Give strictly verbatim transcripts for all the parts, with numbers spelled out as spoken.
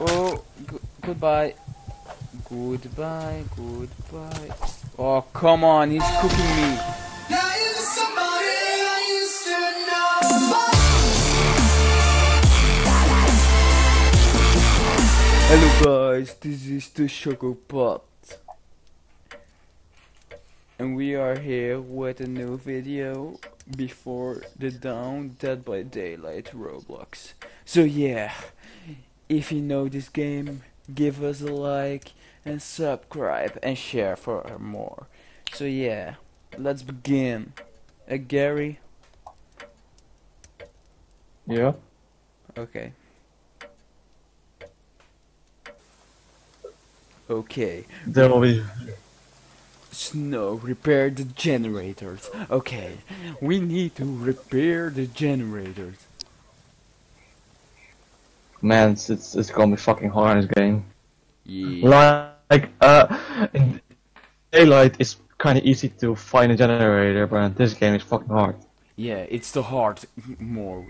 Oh, g goodbye. Goodbye, goodbye. Oh, come on, he's cooking me. Now you're somebody I used to know. Hello guys, this is the ChocoPat. And we are here with a new video before the down Dead by Daylight Roblox. So yeah, if you know this game, give us a like and subscribe and share for more. So yeah, let's begin. Uh, Gary? Yeah? Okay. Okay. There will be... Snow, repair the generators. Okay, we need to repair the generators. Man, it's it's, it's gonna be fucking hard in this game. Yeah. Like, uh, in Daylight is kind of easy to find a generator, but in this game is fucking hard. Yeah, it's the hard mode.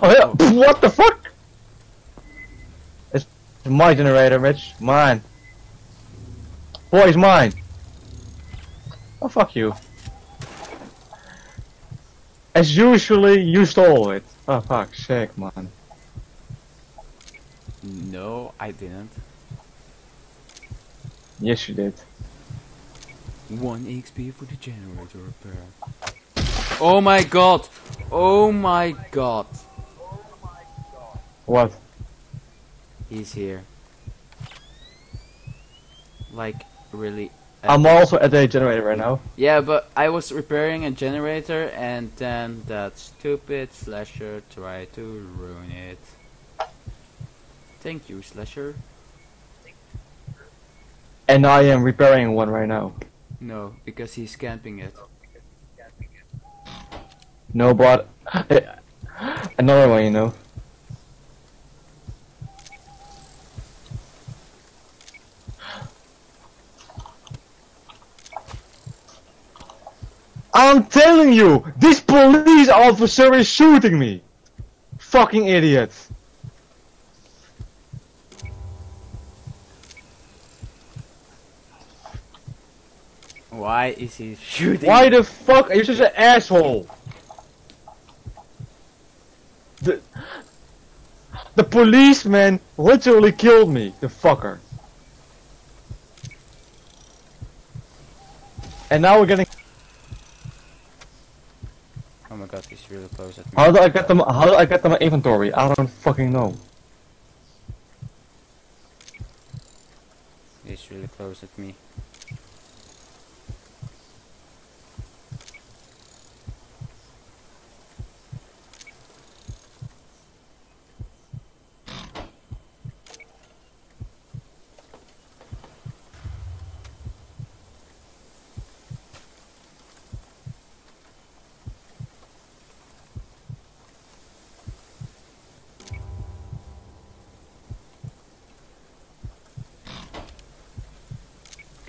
Oh yeah, oh. What the fuck? It's my generator, Mitch. Mine. Boy, it's mine! Oh, fuck you. As usually, you stole it. Oh, fuck, shit, man. No, I didn't. Yes, you did. one X P for the generator repair. Oh my god! Oh my god! What? He's here. Like... Really, I'm also at the generator right now. Yeah, but I was repairing a generator and then that stupid slasher tried to ruin it. Thank you, slasher. And I am repairing one right now. No, because he's camping it. No, but another one, you know. I'm telling you, this police officer is shooting me. Fucking idiot. Why is he shooting? Why the fuck? You're such an asshole. The, the policeman literally killed me, the fucker. And now we're getting... Oh my god, he's really close at me. How do I get them? How do I get them inventory? I don't fucking know. He's really close at me.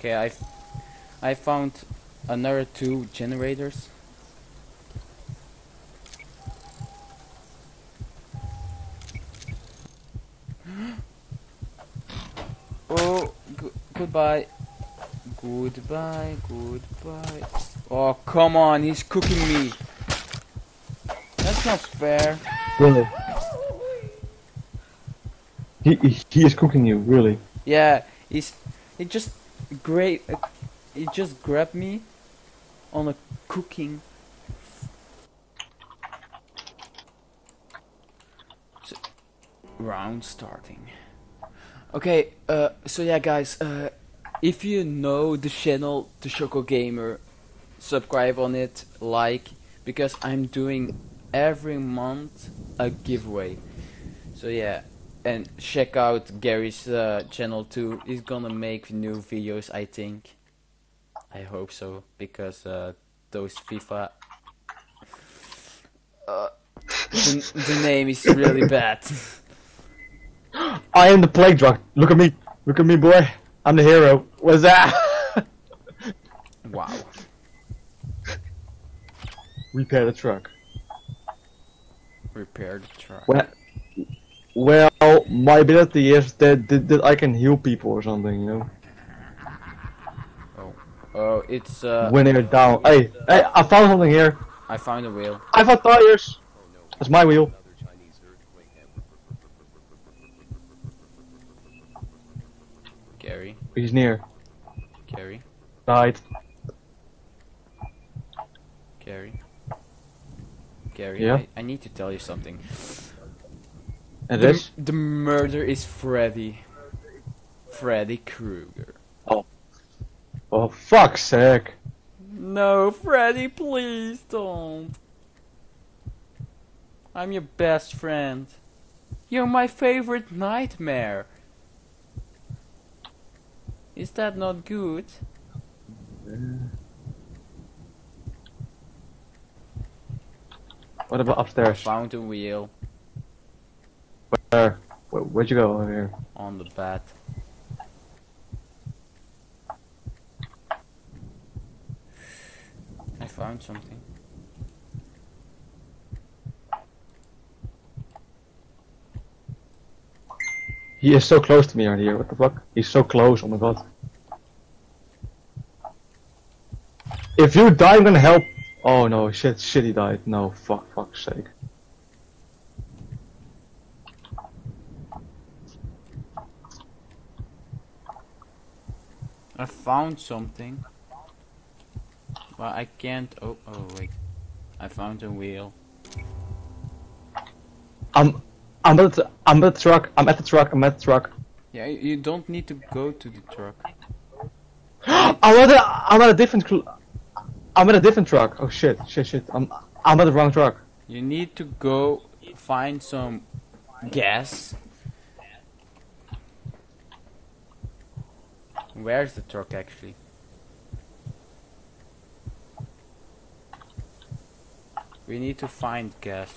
Okay, I, I found another two generators. Oh, goodbye, goodbye, goodbye. Oh, come on, he's cooking me. That's not fair. Really? He he, he is cooking you, really? Yeah, he's he just. Great, uh, it just grabbed me on a cooking. So, round starting. Okay, uh, so yeah, guys, uh, if you know the channel, the Choco Gamer, subscribe on it, like, because I'm doing every month a giveaway. So yeah. And check out Gary's uh, channel too. He's gonna make new videos, I think. I hope so, because uh, those FIFA... Uh, the, the name is really bad. I am the plague drug. Look at me. Look at me, boy. I'm the hero. What's that? Wow. Repair the truck. prepared to try. Well, well, my ability is that, that that I can heal people or something, you know. Oh, oh, it's uh. When they're down. Hey, hey, hey, I found something here. I found a wheel. I found tires. That's my wheel. Gary. He's near. Gary. Died. Gary. Gary, yeah? I, I need to tell you something. And the, this? The murder is Freddy. Freddy Krueger. Oh. Oh, fuck's sake. No, Freddy, please don't. I'm your best friend. You're my favorite nightmare. Is that not good? What about upstairs? I found a wheel. Where? Where'd you go over here? On the bat. I found something. He is so close to me right here, what the fuck? He's so close, oh my god. If you die, I'm gonna help. Oh no, shit, shit, he died. No, fuck, fuck's sake. I found something. Well, I can't. Oh, oh, wait. I found a wheel. I'm. I'm at the, I'm at the truck. I'm at the truck. I'm at the truck. Yeah, you don't need to go to the truck. I'm at a, I'm at a different. I'm at a different truck. Oh shit! Shit! Shit! I'm I'm at the wrong truck. You need to go find some gas. Where's the truck actually? We need to find gas.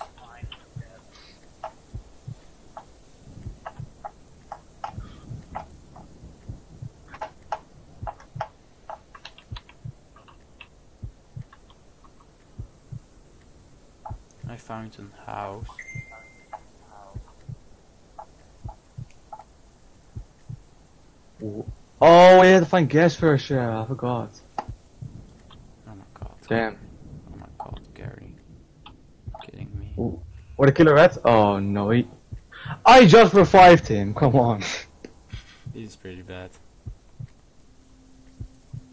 Fountain house. Oh, we had to find gas first. Yeah, I forgot. Oh my god. Damn. Oh my god, Gary. You're kidding me. Ooh. What a killer rat? Oh no, he... I just revived him. Come on. He's pretty bad.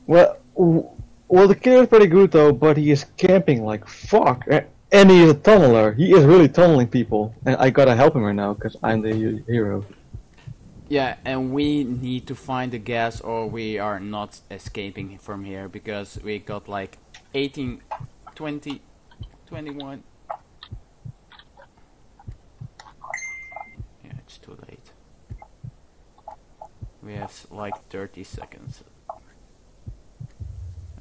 Well, well, the killer is pretty good though, but he is camping like fuck. And he is a tunneler. He is really tunneling people, and I gotta help him right now because I'm the hero. Yeah, and we need to find the gas, or we are not escaping from here because we got like eighteen, twenty, twenty-one. Yeah, it's too late. We have like thirty seconds,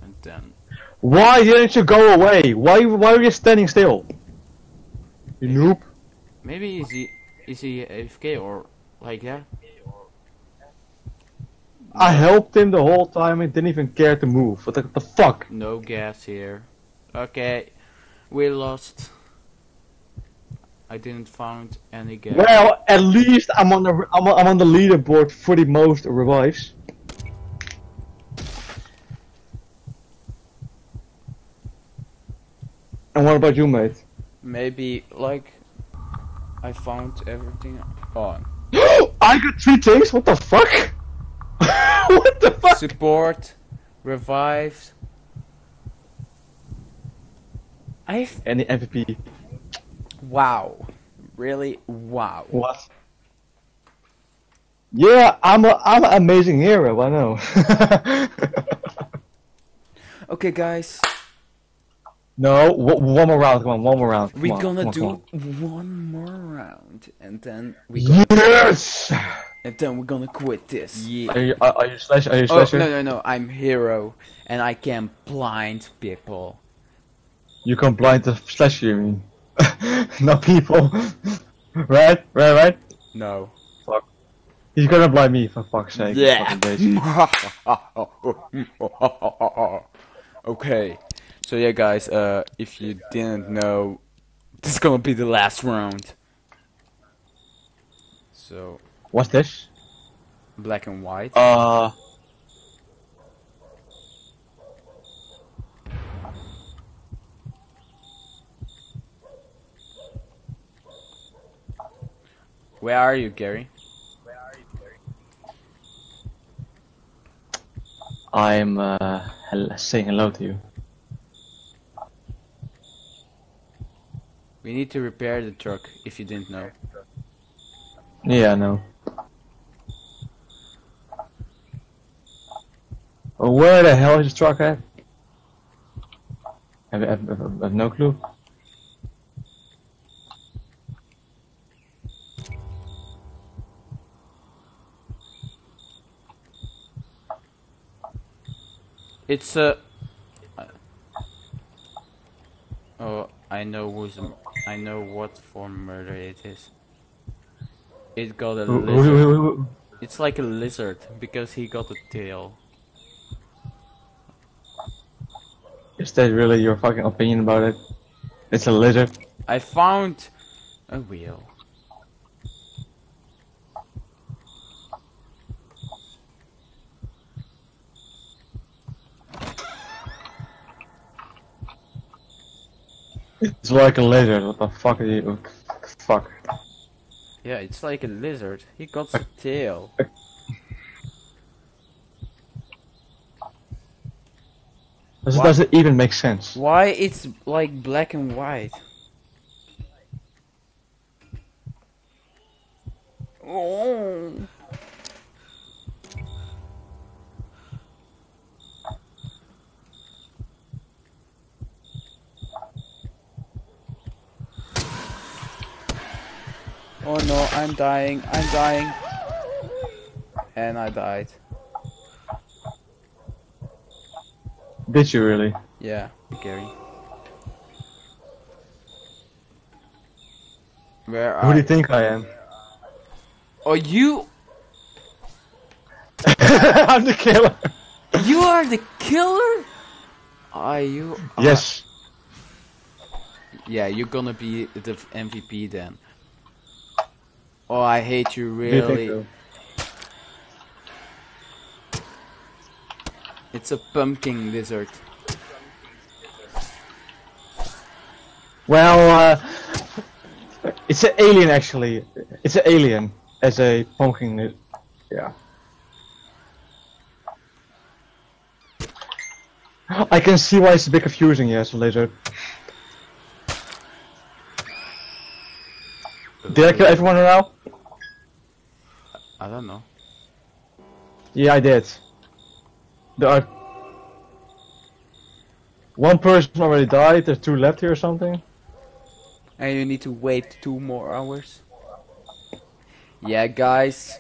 and then. Why didn't you go away? Why why are you standing still? You noob. Maybe is he is he A F K or like that? I helped him the whole time and didn't even care to move. What the, the fuck? No gas here. Okay, we lost. I didn't find any gas. Well, at least I'm on the I'm on, I'm on the leaderboard for the most revives. And what about you, mate? Maybe, like, I found everything on. I got three things? What the fuck? What the fuck? Support, revived. I've... And the M V P. Wow. Really? Wow. What? Yeah, I'm, a, I'm an amazing hero, I know. Okay, guys. No, one more round, come on, one more round. We're gonna on, do on, on. one more round, and then we gonna yes! And then we're gonna quit this. Yeah. Are you, are, are you slash? Are you oh, slasher? No, no, no, I'm hero, and I can blind people. You can blind the slasher, you mean? Not people. Right? Right, right? No. Fuck. He's gonna blind me, for fuck's sake. Yeah. Okay. So yeah guys, uh, if you didn't know, This is gonna be the last round. So. What's this? Black and white. Uh. Where are you, Gary? Where are you, Gary? I'm uh, saying hello to you. We need to repair the truck, if you didn't know. Yeah, I know. Well, where the hell is the truck at? I have, I have, I have no clue. It's a. Uh, oh, I know who's. I know what form murder it is. It got a lizard. It's like a lizard because he got a tail. Is that really your fucking opinion about it? It's a lizard. I found a wheel. It's like a lizard, what the fuck are you... Fuck. Yeah, it's like a lizard. He got a tail. Does it, does it even make sense? Why it's like black and white? Oh. Oh no, I'm dying, I'm dying. And I died. Did you really? Yeah, Gary. Where are Who do you think I am? Are you? I'm the killer. You are the killer? Are you? Are... Yes. Yeah, you're gonna be the M V P then. Oh, I hate you, really. You so? It's a pumpkin lizard. Well, uh, it's an alien, actually. It's an alien as a pumpkin lizard. Yeah. I can see why it's a bit confusing, yes, lizard. Did I kill everyone now? I don't know. Yeah, I did. There are... One person already died, there's two left here or something. And you need to wait two more hours. Yeah, guys.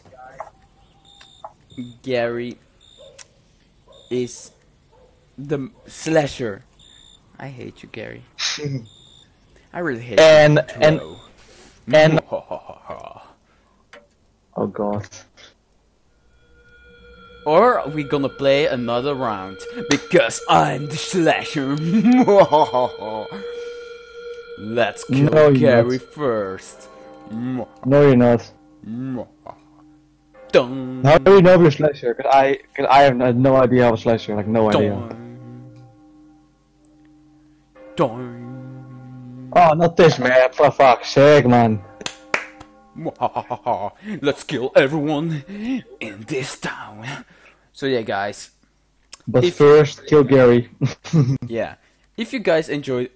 Gary... is... the slasher. I hate you, Gary. I really hate and, you. And... and... And oh god. Or are we gonna play another round? Because I'm the slasher. Let's kill no, Gary not. first. No, you're not. Dun. How do you know you're slasher? Cause I, cause I have no idea how a slasher. Like no Dun. idea. Dun. Oh, not this man, for fuck's sake, man. Let's kill everyone in this town. So yeah, guys. But first, kill Gary. Yeah. If you guys enjoyed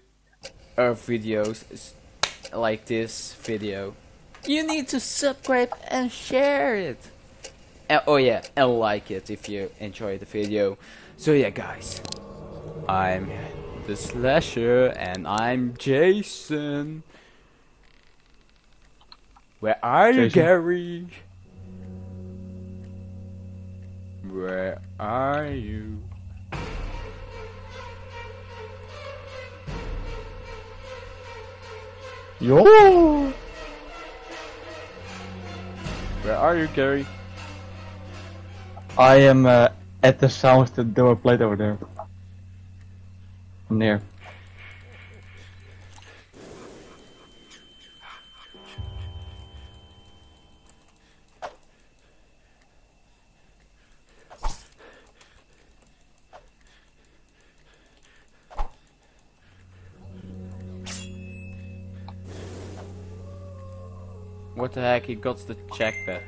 our videos like this video, you need to subscribe and share it. And, oh yeah, and like it if you enjoyed the video. So yeah, guys. I'm... the slasher, and I'm Jason. Where are Jason. you, Gary? Where are you? Yo! Where are you, Gary? I am uh, at the sounds that they were played over there. Near. What the heck, he got the checkpad.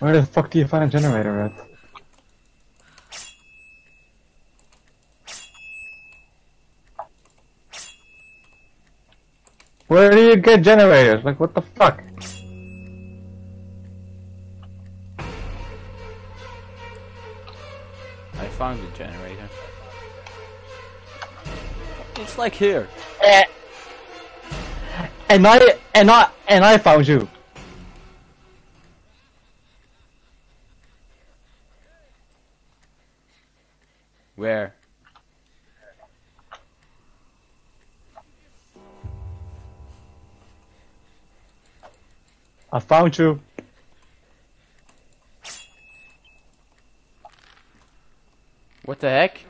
Where the fuck do you find a generator at? Where do you get generators? Like, what the fuck? I found a generator. It's like here. Uh, and I and I and I found you. Where? I found you. What the heck?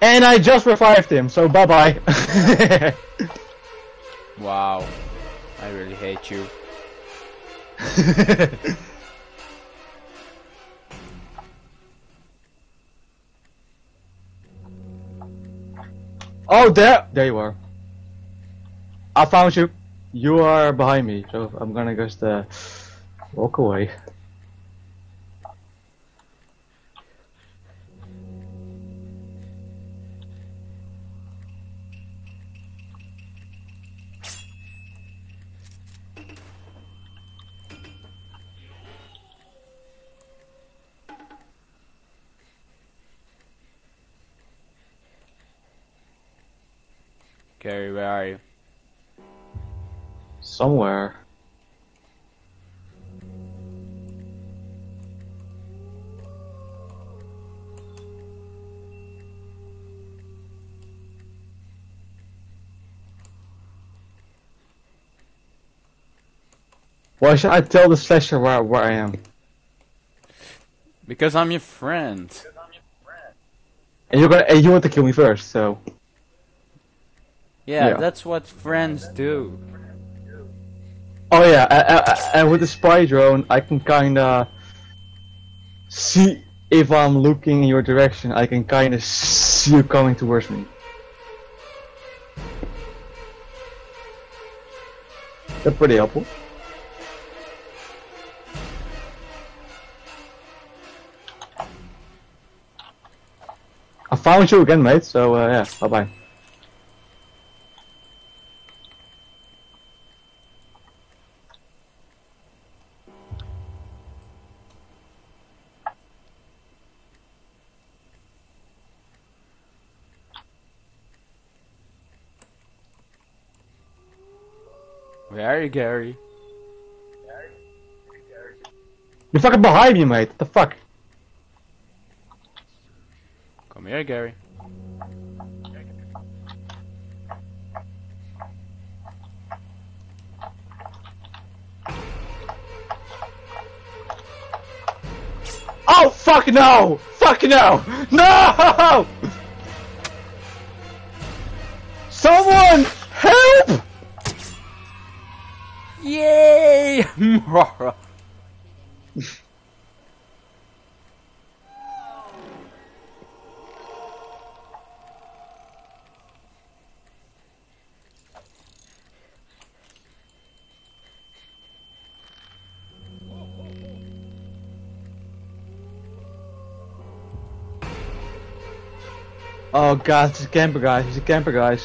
And I just revived him, so bye bye. Wow. I really hate you. Oh, there! There you are. I found you. You are behind me, so I'm gonna just uh, walk away. Gary, where are you? Somewhere. Why should I tell the slasher where, where I am? Because I'm your friend. Because I'm your friend. And you're gonna, and you want to kill me first, so. Yeah, yeah, that's what friends do. Oh yeah, and with the spy drone, I can kinda see if I'm looking in your direction. I can kinda see you coming towards me. That's pretty helpful. I found you again, mate. So uh, yeah, bye bye. Where are you, Gary? You're fucking behind me, mate. What the fuck? Come here, Gary. Oh, fuck no! Fuck no! No! Someone! Help! Yay! Mara. Oh god, it's a camper guys, it's a camper guys.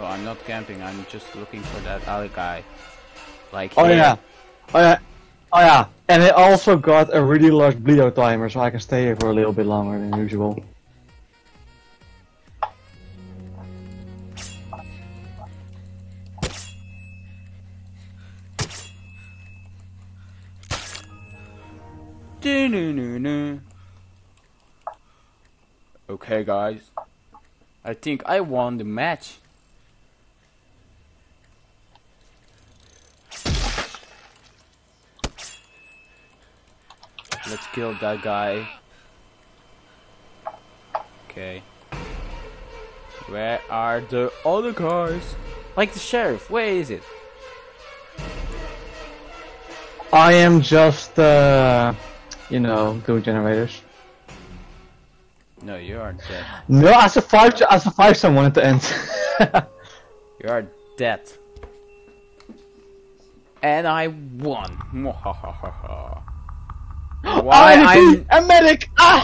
I'm not camping, I'm just looking for that other guy. Like oh here. Yeah. Oh yeah. Oh yeah. And I also got a really large Bleedo timer so I can stay here for a little bit longer than usual. Okay guys. I think I won the match. Let's kill that guy. Okay. Where are the other guys? Like the sheriff, where is it? I am just, uh, you know, goo generators. No, you aren't dead. No, I survived. I survived someone at the end. You are dead. And I won. Why I'm a medic? Ah!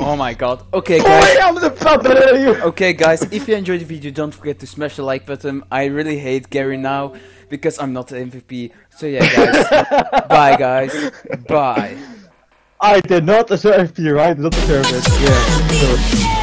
Oh my god. Okay guys. Okay guys, if you enjoyed the video, don't forget to smash the like button. I really hate Gary now because I'm not the M V P. So yeah guys. Bye guys. Bye. I did not deserve you, right? Not deserve it. Yeah. So.